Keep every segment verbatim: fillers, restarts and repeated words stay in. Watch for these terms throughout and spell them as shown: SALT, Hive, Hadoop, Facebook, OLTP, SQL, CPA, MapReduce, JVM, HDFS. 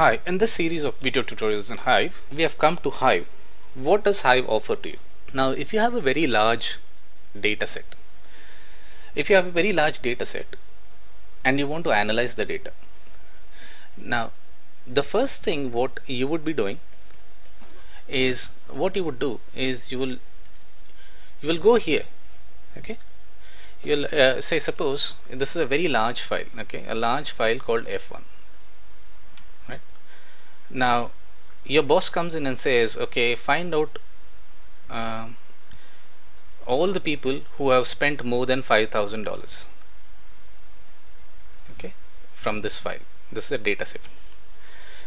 Hi, in this series of video tutorials in Hive, we have come to Hive. What does Hive offer to you? Now, if you have a very large data set, if you have a very large data set and you want to analyze the data, now the first thing what you would be doing is what you would do is you will you will go here, okay. You'll uh, say, suppose this is a very large file, okay, a large file called F one, right? Now your boss comes in and says, okay, find out uh, all the people who have spent more than five thousand dollars, okay, from this file. This is a data set.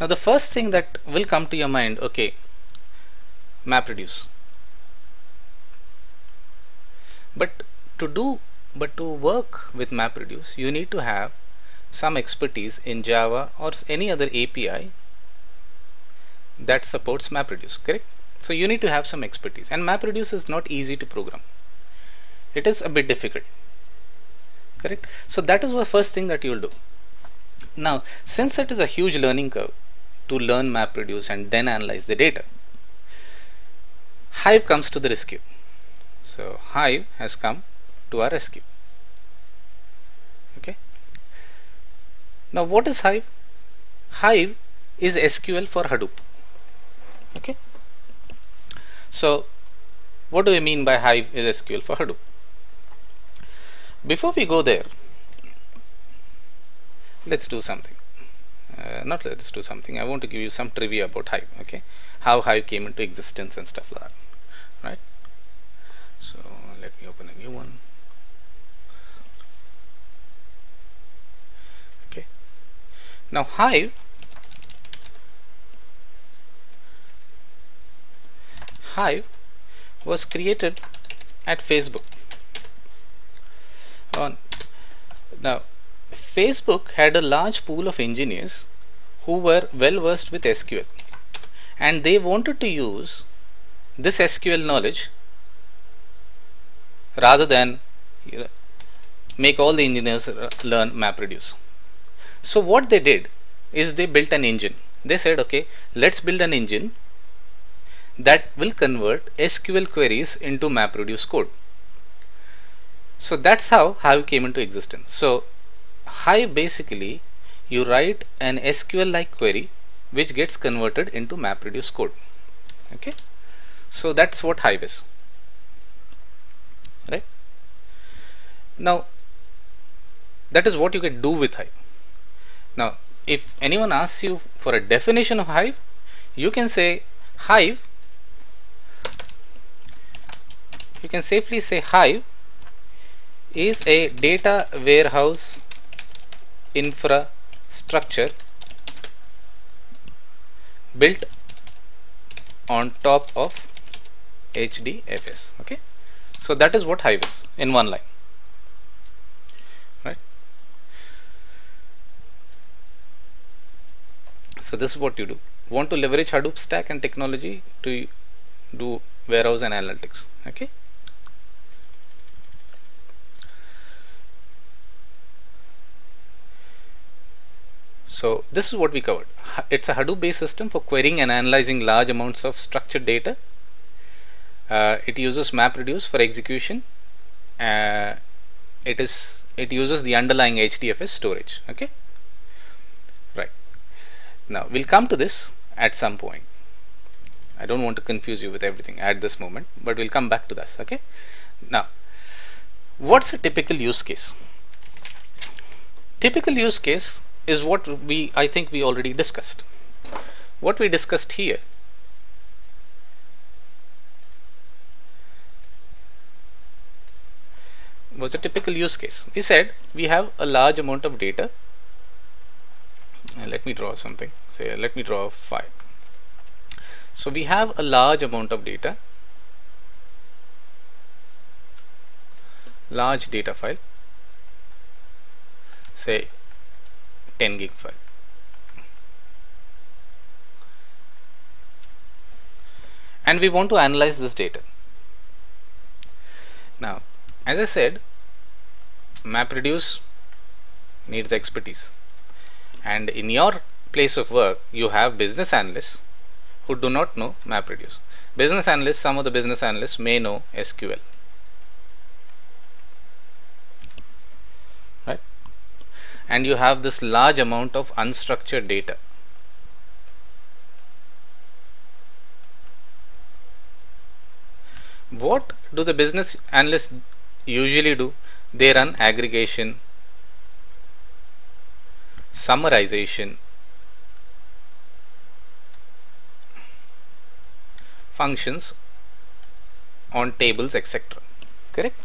Now the first thing that will come to your mind, okay, MapReduce. But to do But to work with MapReduce, you need to have some expertise in Java or any other A P I that supports MapReduce, correct? So you need to have some expertise, and MapReduce is not easy to program. It is a bit difficult, correct? So that is the first thing that you will do. Now, since it is a huge learning curve to learn MapReduce and then analyze the data, Hive comes to the rescue. So Hive has come to our rescue. Okay. Now, what is Hive? Hive is S Q L for Hadoop. Okay. So, what do we mean by Hive is S Q L for Hadoop? Before we go there, let's do something. Uh, not let's do something. I want to give you some trivia about Hive. Okay, how Hive came into existence and stuff like that. Right. So let me open a new one. Now Hive Hive was created at Facebook. On now Facebook had a large pool of engineers who were well versed with S Q L, and they wanted to use this S Q L knowledge rather than you know, make all the engineers learn MapReduce. So what they did is they built an engine. They said, okay, let's build an engine that will convert S Q L queries into MapReduce code. So that's how Hive came into existence. So Hive, basically you write an S Q L like query which gets converted into MapReduce code. Okay, so that's what Hive is, right? Now that is what you can do with Hive. Now, if anyone asks you for a definition of Hive, you can say Hive, you can safely say Hive is a data warehouse infrastructure built on top of H D F S. Okay, so that is what Hive is in one line. So this is what you do. Want to leverage Hadoop stack and technology to do warehouse and analytics. Okay. So this is what we covered. It's a Hadoop-based system for querying and analyzing large amounts of structured data. Uh, it uses MapReduce for execution. Uh, it is it uses the underlying H D F S storage. Okay. Now we'll come to this at some point. I don't want to confuse you with everything at this moment, but we'll come back to this. Okay. Now, what's a typical use case? Typical use case is what we I think we already discussed. What we discussed here was a typical use case. We said we have a large amount of data. Let me draw something. Say, let me draw a file. So we have a large amount of data, large data file, say ten gig file. And we want to analyze this data. Now, as I said, MapReduce needs expertise. And in your place of work, you have business analysts who do not know MapReduce. Business analysts, some of the business analysts may know S Q L. Right? And you have this large amount of unstructured data. What do the business analysts usually do? They run aggregation, summarization, functions on tables, et cetera. Correct?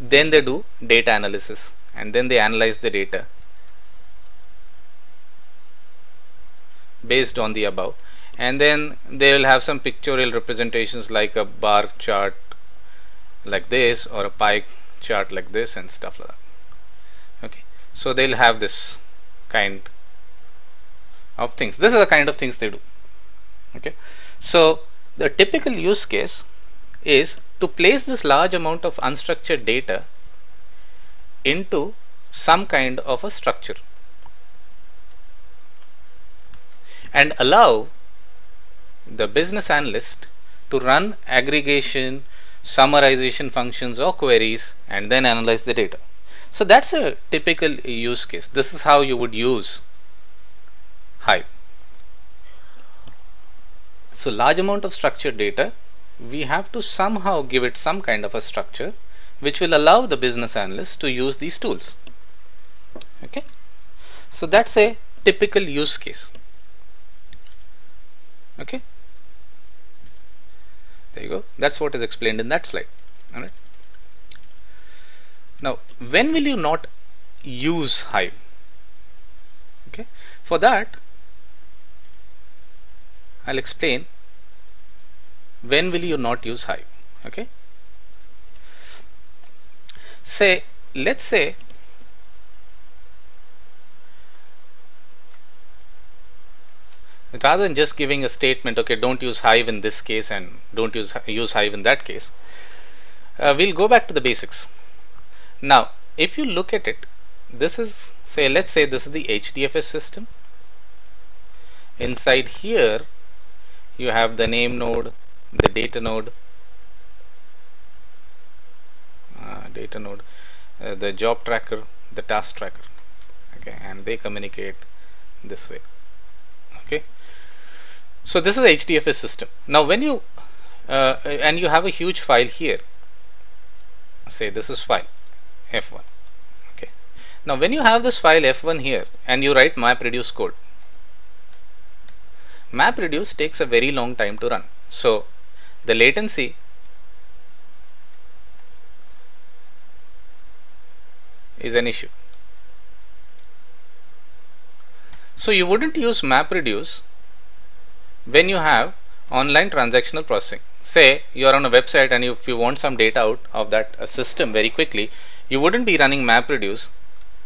Then they do data analysis, and then they analyze the data based on the above. And then they will have some pictorial representations like a bar chart like this or a pie chart like this and stuff like that. Okay, so they'll have this kind of things. This is the kind of things they do. Okay, so the typical use case is to place this large amount of unstructured data into some kind of a structure and allow the business analyst to run aggregation, summarization functions or queries and then analyze the data. So that's a typical use case. This is how you would use Hive. So large amount of structured data, we have to somehow give it some kind of a structure which will allow the business analyst to use these tools. Okay, so that's a typical use case. Okay, there you go. That's what is explained in that slide. All right. Now, when will you not use Hive? Okay. For that, I'll explain when will you not use Hive. Okay. Say, let's say rather than just giving a statement, okay, don't use Hive in this case and don't use use Hive in that case, uh, we'll go back to the basics. Now, if you look at it, this is, say, let's say this is the H D F S system. Inside here, you have the name node, the data node, uh, data node, uh, the job tracker, the task tracker, okay, and they communicate this way. Okay, so this is the H D F S system. Now when you uh, and you have a huge file here, say this is file F one. Okay, now when you have this file F one here and you write MapReduce code, MapReduce takes a very long time to run, so the latency is an issue. So you wouldn't use MapReduce when you have online transactional processing. Say you are on a website and if you want some data out of that system very quickly, you wouldn't be running MapReduce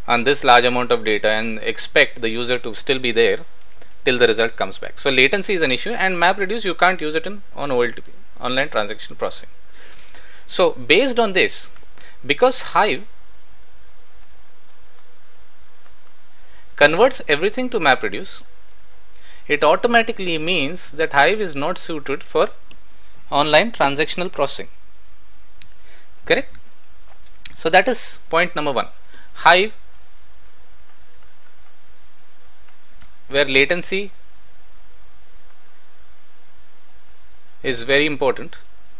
on this large amount of data and expect the user to still be there till the result comes back. So latency is an issue, and MapReduce you can't use it in on O L T P, online transactional processing. So based on this, because Hive converts everything to MapReduce, it automatically means that Hive is not suited for online transactional processing. Correct? So that is point number one. Hive, where latency is very important,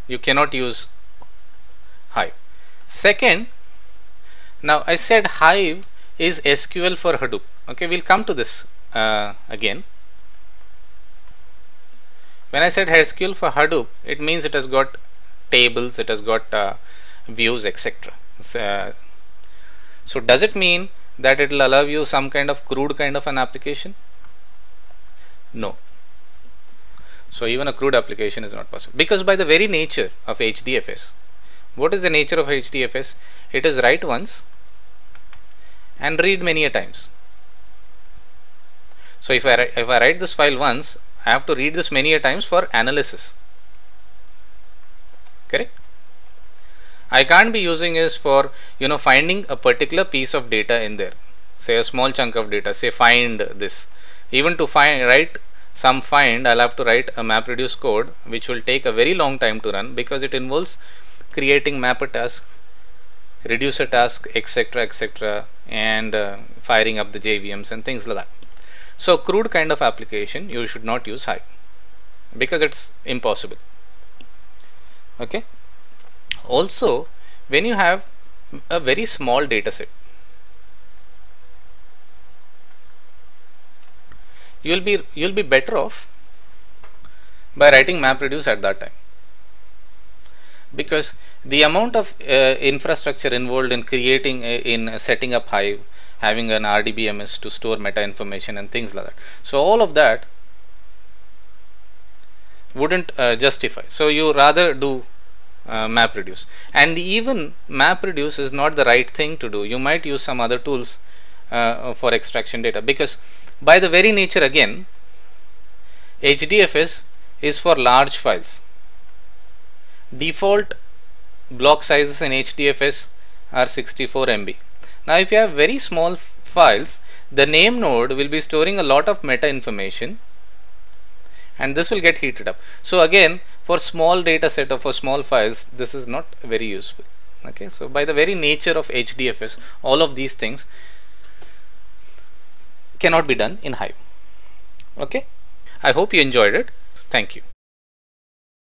you cannot use Hive. Second, now I said Hive is S Q L for Hadoop. Okay, we'll come to this uh, again. When I said S Q L for Hadoop, it means it has got tables, it has got uh, views, et cetera. Uh, so does it mean that it will allow you some kind of crude kind of an application? No. So even a crude application is not possible, because by the very nature of H D F S, what is the nature of H D F S? It is write once and read many a times. So if I, if I write this file once, I have to read this many a times for analysis. Correct? I can't be using this for, you know, finding a particular piece of data in there, say a small chunk of data, say find this. Even to find write some find, I'll have to write a MapReduce code, which will take a very long time to run because it involves creating map a task, reduce a task, etc, etc, and uh, firing up the J V Ms and things like that. So crude kind of application, you should not use Hive because it's impossible. Okay. Also, when you have a very small data set, you'll be you'll be better off by writing MapReduce at that time, because the amount of uh, infrastructure involved in creating a, in setting up Hive, having an R D B M S to store meta information and things like that, so all of that wouldn't uh, justify. So you rather do uh, MapReduce, and even MapReduce is not the right thing to do. You might use some other tools uh, for extraction data, because by the very nature, again, H D F S is for large files. Default block sizes in H D F S are sixty-four M B. Now if you have very small files, the name node will be storing a lot of meta information, and this will get heated up. So again, for small data set or for small files, this is not very useful. Okay, so by the very nature of H D F S, all of these things cannot be done in Hive. Okay, I hope you enjoyed it. Thank you.